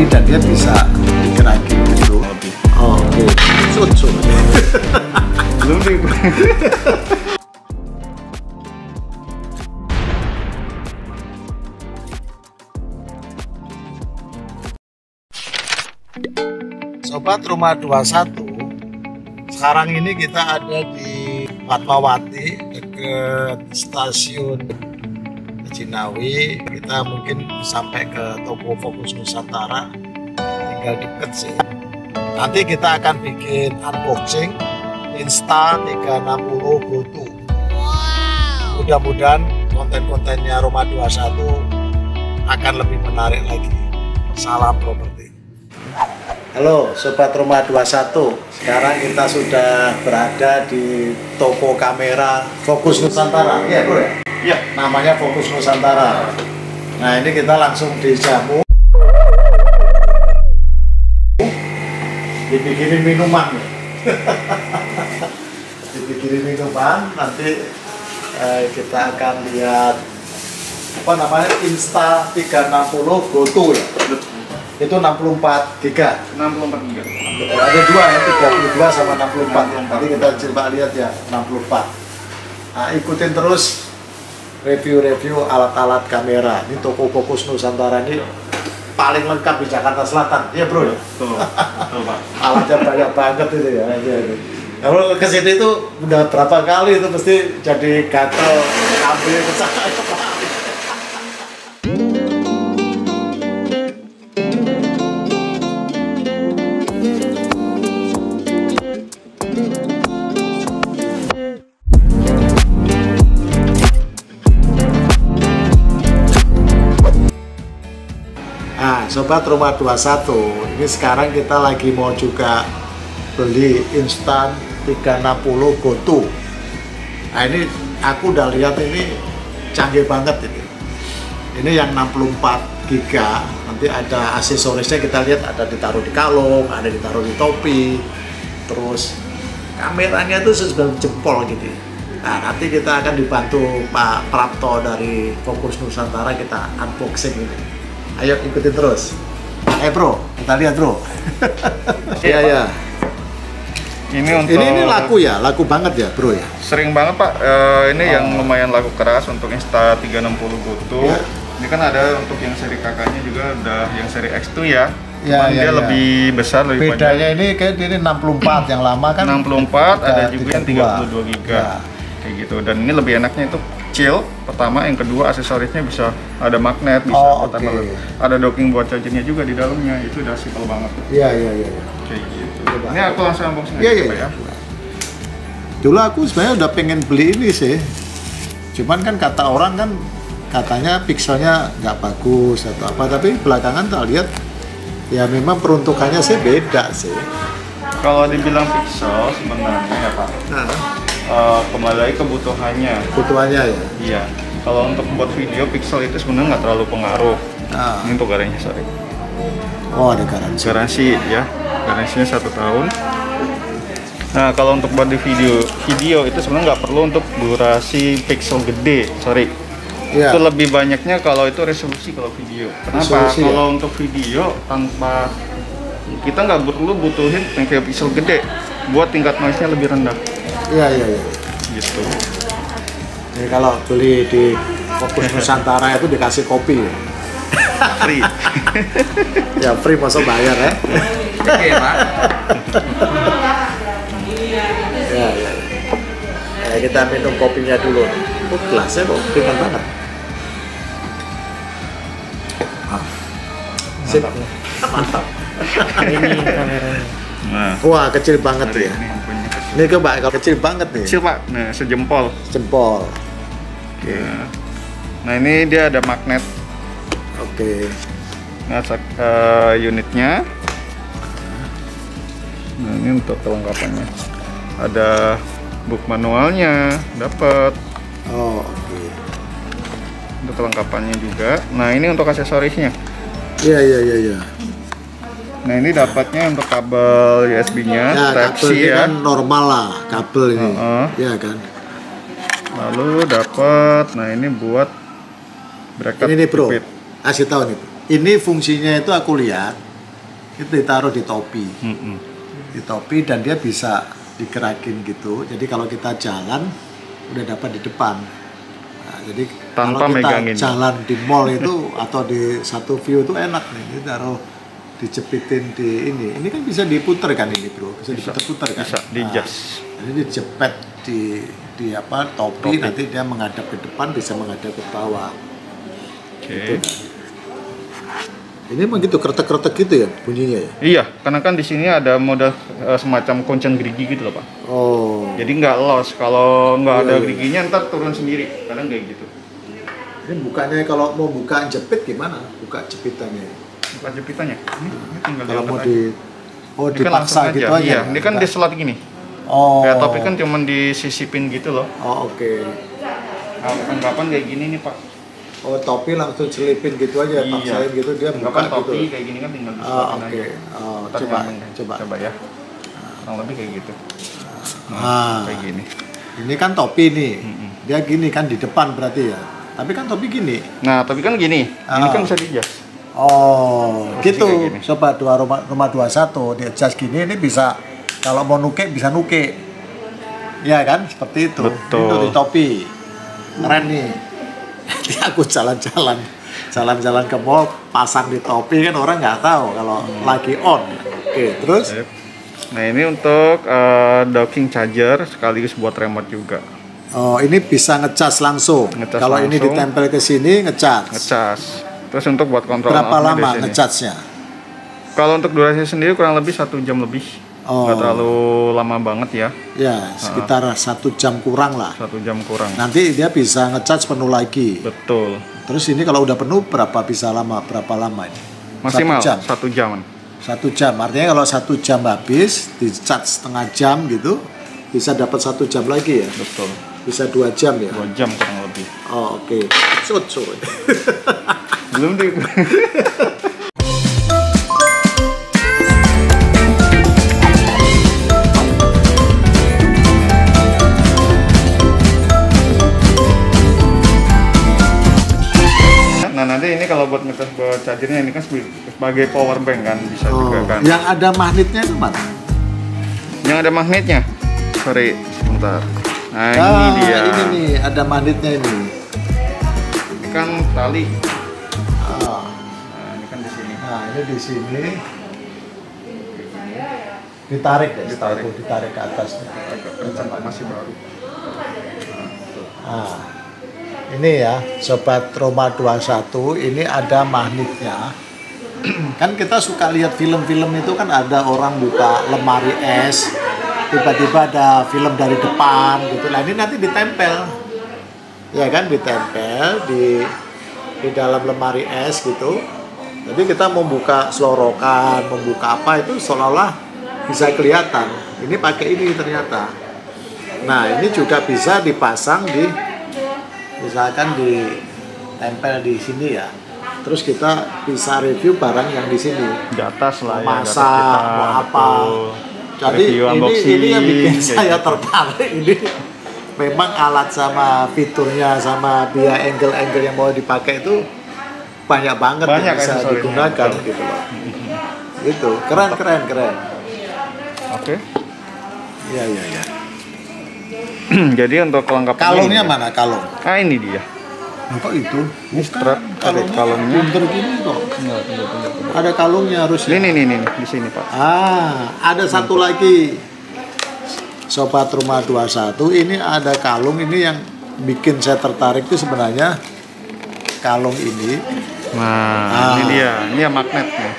sendiri dan dia bisa digerakin gitu. Oh, oke. Cocok. Belum nih. Sobat Rumah 21, sekarang ini kita ada di Fatmawati, dekat stasiun Cinawi. Kita mungkin sampai ke Toko Fokus Nusantara, tinggal deket sih. Nanti kita akan bikin unboxing Insta360 GO 2. Mudah-mudahan konten-kontennya Rumah 21 akan lebih menarik lagi. Salam properti. Halo Sobat Rumah 21, sekarang kita sudah berada di toko kamera Fokus Nusantara. Iya bro ya? Iya. Namanya Fokus Nusantara. Nah ini kita langsung dijamu. Dibikinin minuman. Dibikinin minuman, nanti kita akan lihat apa namanya Insta360 GO 2 ya? Itu 64 giga. 64 giga. Ada dua ya, 32 sama 64. Nanti kita coba lihat ya 64. Nah, ikutin terus review-review alat-alat kamera. Ini Toko Fokus Nusantara ini paling lengkap di Jakarta Selatan. Iya bro ya. Tuh. Alatnya banyak banget itu ya. Kalau kesini itu udah berapa kali itu pasti jadi gatel ambil kesalahan. Sobat Rumah 21, ini sekarang kita lagi mau juga beli Insta360 GO 2. Nah ini aku udah lihat ini canggih banget ini. Ini yang 64 giga. Nanti ada aksesorisnya, kita lihat ada ditaruh di kalung, ada ditaruh di topi. Terus kameranya itu sebesar jempol gitu. Nah nanti kita akan dibantu Pak Prapto dari Fokus Nusantara, kita unboxing ini. Ayo ikutin terus. Bro, kita lihat bro. Iya ya. Ini untuk ini laku ya, laku banget ya bro ya. Sering banget pak. Ini yang lumayan laku keras untuk Insta360 GO 2. Ya. Ini kan ada untuk yang seri kakaknya juga udah yang seri X2 ya. Ya, ya dia ya. Lebih besar, lebih panjang. Bedanya ini kayak ini 64 yang lama kan. 64 ada juga 32. Yang 32 giga. Ya. Kayak gitu, dan ini lebih enaknya itu kecil pertama, yang kedua aksesorisnya bisa ada magnet, bisa ada docking buat chargernya juga di dalamnya, itu udah simple banget. Iya. Kayak gitu. Coba. Ini aku langsung unboxing aja ya. Dulu aku sebenarnya udah pengen beli ini sih, cuman kan kata orang kan katanya pixelnya nggak bagus atau apa, tapi belakangan tak lihat ya memang peruntukannya sih beda sih. Kalau dibilang pixel sebenarnya ya pak. Kembali lagi kebutuhannya ya? Iya, kalau untuk buat video, pixel itu sebenarnya nggak terlalu pengaruh. Ini untuk garansinya, sorry. Oh ada garansi. Garansi ya, garansinya 1 tahun. Nah kalau untuk buat di video itu sebenarnya nggak perlu untuk durasi pixel gede, sorry. Itu lebih banyaknya kalau itu resolusi kalau video. Kenapa? Resolusi, kalau untuk video tanpa kita nggak perlu butuhin kayak pixel gede, buat tingkat noise-nya lebih rendah. Iya. Gitu. Jadi kalau beli di Fokus Nusantara itu dikasih kopi ya? Free. Ya free, masa bayar ya? Oke ya pak. Iya. Nah, kita minum kopinya dulu. Gelasnya kok ringan banget. Sip. Mantap. Ini kameranya. Nah. Wah kecil banget ya. Ini coba kalau kecil banget nih. Kecil pak, nah sejempol. Jempol. Oke. Nah ini dia ada magnet. Oke. Ngacak ke unitnya. Nah ini untuk kelengkapannya. Ada book manualnya, dapat. Oh oke. Untuk kelengkapannya juga. Nah ini untuk aksesorisnya. Iya. Nah ini dapatnya untuk kabel USB-nya, ya, Type-C ya. Kan normal lah kabel ini, ya kan. Lalu dapat, nah ini buat bracket. Ini nih bro, kasih tahu nih. Ini fungsinya itu aku lihat itu ditaruh di topi, di topi, dan dia bisa digerakin gitu. Jadi kalau kita jalan udah dapat di depan. Nah, jadi tanpa kalau kita megangin jalan di mall itu atau di satu view itu enak nih, ini taruh dijepitin di ini kan bisa diputer kan ini bro, bisa diputer-puter kan, bisa dijas. Nah, jadi dijepet di apa topi, nanti dia menghadap ke depan, bisa menghadap ke bawah. Oke. Gitu. Ini emang gitu, kretek-kretek gitu ya bunyinya ya? Iya, karena kan di sini ada model semacam konceng gerigi gitu loh Pak. Oh. Jadi nggak los, kalau nggak ada geriginya ntar turun sendiri, kadang kayak gitu. Ini bukannya kalau mau buka jepit gimana? Buka jepitannya? Buka jepitannya? Ini tinggal kalau mau di... Oh, ini dipaksa kan gitu aja? Iya, ini kan diselat gini. Oh. Kayak topi kan cuma disisipin gitu loh. Oh, oke. Nah, tanggapan kayak gini nih Pak. Oh, topi langsung celipin gitu aja, paksain gitu, dia buka topi gitu. Kayak gini kan tinggal diselipin aja. Oh, coba ya. Kurang lebih kayak gitu. Kayak gini. Ini kan topi nih. Dia gini kan di depan berarti ya. Tapi kan topi gini. Nah, tapi kan gini. Ini kan bisa di-adjust. Oh, gitu. Coba rumah 21 di-adjust gini, ini bisa kalau mau nuke bisa nuke. Iya kan? Seperti itu. Betul. Itu di topi. Keren nih. Jadi aku jalan-jalan ke mall, pasang di topi kan orang nggak tahu kalau lagi on. Oke, terus? Nah, ini untuk docking charger sekaligus buat remote juga. Oh, ini bisa ngecas langsung. Kalau ini ditempel ke sini ngecas. Terus untuk buat kontrol. Berapa lama ngecasnya? Kalau untuk durasi sendiri kurang lebih 1 jam lebih. Nggak terlalu lama banget ya. Ya, sekitar 1 jam kurang lah. 1 jam kurang. Nanti dia bisa ngecharge penuh lagi. Betul. Terus ini kalau udah penuh berapa lama ini? Maksimal 1 jam. 1 jam. 1 jam. Artinya kalau 1 jam habis, di charge setengah jam gitu, bisa dapat 1 jam lagi ya. Betul. Bisa 2 jam ya. 2 jam kurang lebih. Oh, oke. Cocok. Belum di. Nanti ini kalau buat ngecas chargernya ini kan sebagai power bank kan bisa juga kan. Yang ada magnetnya itu mana? Yang ada magnetnya? Sorry, sebentar. Nah, ini dia. Ini nih ada magnetnya ini. Ini kan tali. Nah, ini kan di sini. Nah, ini di sini. Ditarik ya, ditarik ke atasnya. Masih baru. Nah. Ini ya, Sobat Roma 21, ini ada magnetnya. Kan kita suka lihat film-film itu kan ada orang buka lemari es, tiba-tiba ada film dari depan gitu. Nah, ini nanti ditempel. Ya kan, ditempel di dalam lemari es gitu. Jadi kita membuka selorokan, membuka apa itu seolah-olah bisa kelihatan. Ini pakai ini ternyata. Nah, ini juga bisa dipasang di misalkan ditempel di sini ya, terus kita bisa review barang yang di sini. Di atas lah ya. Masak, mau apa. Jadi ini yang bikin saya tertarik ini. Memang alat sama fiturnya sama biaya angle-angle yang mau dipakai itu banyak banget yang bisa digunakan gitu loh. Gitu, keren. Oke. Iya. Jadi untuk kelengkapan kalungnya ini, mana kalung? Ah, ini dia. Nah, kok itu? Bukan kalungnya. Ada kalungnya harusnya. Ini di sini Pak. Ah, ada satu lagi. Sobat Rumah 21, ini ada kalung ini yang bikin saya tertarik itu sebenarnya kalung ini. Nah, ini dia. Ini ya magnetnya.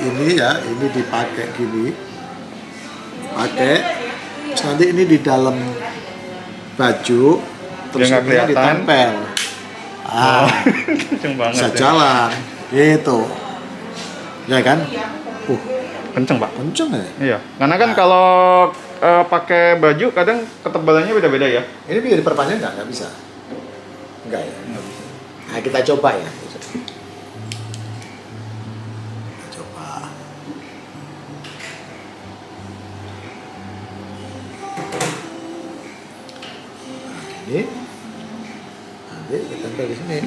Ini ya, ini dipakai gini. Pakai. Terus nanti ini di dalam baju, terus ini ditempel. Bisa jalan gitu ya kan. Kenceng Pak, kenceng ya. Iya, karena kan kalau pakai baju kadang ketebalannya beda-beda ya. Ini bisa diperpanjang nggak bisa? Enggak ya. Nah, kita coba ya. Nanti ditempel di sini,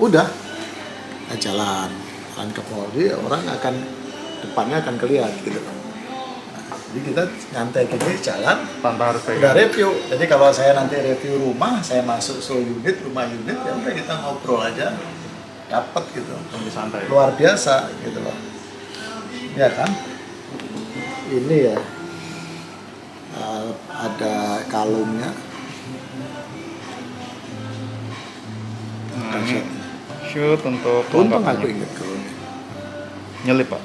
udah jalan ke Polri, orang akan depannya akan kelihatan gitu kan. Jadi kita nyantai gini jalan tanpa harus udah review. Jadi kalau saya nanti review rumah, saya masuk show unit, rumah unit, ya udah kita ngobrol aja, dapat gitu. Santai. Luar biasa gitu loh. Ya kan? Ini ya ada kalungnya. Nah, ini shoot untuk untung aku ingat kalungnya. Nyelip Pak.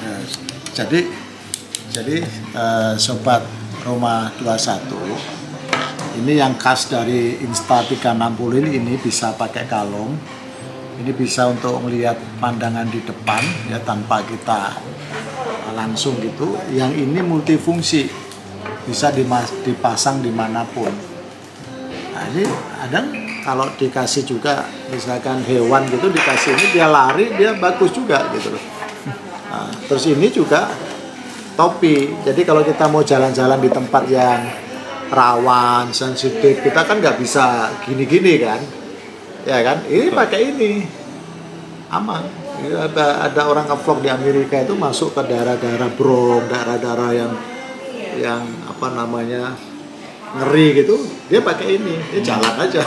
Nah, jadi sobat Roma 21 ini yang khas dari Insta360 ini bisa pakai kalung. Ini bisa untuk melihat pandangan di depan ya tanpa kita langsung gitu. Yang ini multifungsi, bisa dipasang dimanapun. Nah, ini ada kalau dikasih juga misalkan hewan gitu, dikasih ini dia lari dia bagus juga gitu loh. Nah, terus ini juga topi. Jadi kalau kita mau jalan-jalan di tempat yang rawan, sensitif, kita kan nggak bisa gini-gini kan. Ya kan? Ini pakai ini. Aman. Ini ada orang nge-vlog di Amerika itu masuk ke daerah-daerah Bronx, daerah-daerah yang apa namanya? Ngeri gitu. Dia pakai ini. Dia jalan aja.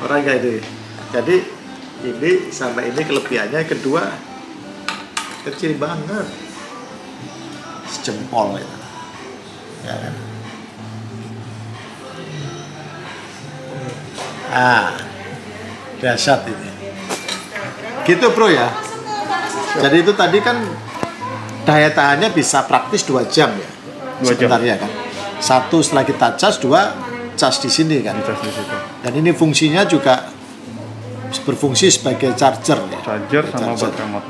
Orang kayak ini. Jadi ini sampai ini kelebihannya kedua kecil banget, sejempol ya, ya kan? Dahsyat ini, gitu bro ya. Jadi itu tadi kan daya tahannya bisa praktis 2 jam ya, sebentar ya kan. Satu setelah kita cas, 2 cas di sini kan. Dan ini fungsinya juga berfungsi sebagai charger ya. Charger sama baterai remote.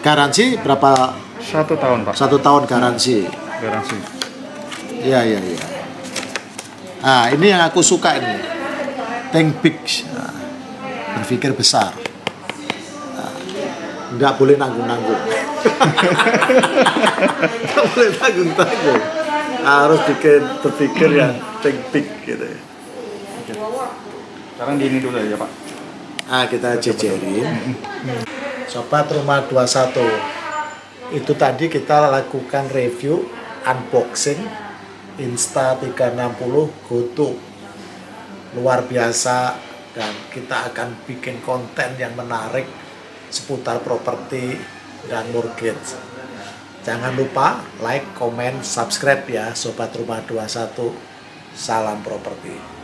Garansi berapa? 1 tahun Pak. 1 tahun garansi. Garansi. Iya iya iya. Nah ini yang aku suka ini. Think big, nah, berpikir besar. Nah, nggak boleh nanggung-nanggung. Nggak boleh nanggung-nanggung. Nah, harus berpikir ya think big gitu. Oke. Sekarang gini dulu aja Pak. Ah kita jejerin. Sobat Rumah 21, itu tadi kita lakukan review unboxing Insta360 GO 2. Luar biasa, dan kita akan bikin konten yang menarik seputar properti dan mortgage. Jangan lupa like, comment, subscribe ya Sobat Rumah 21. Salam properti.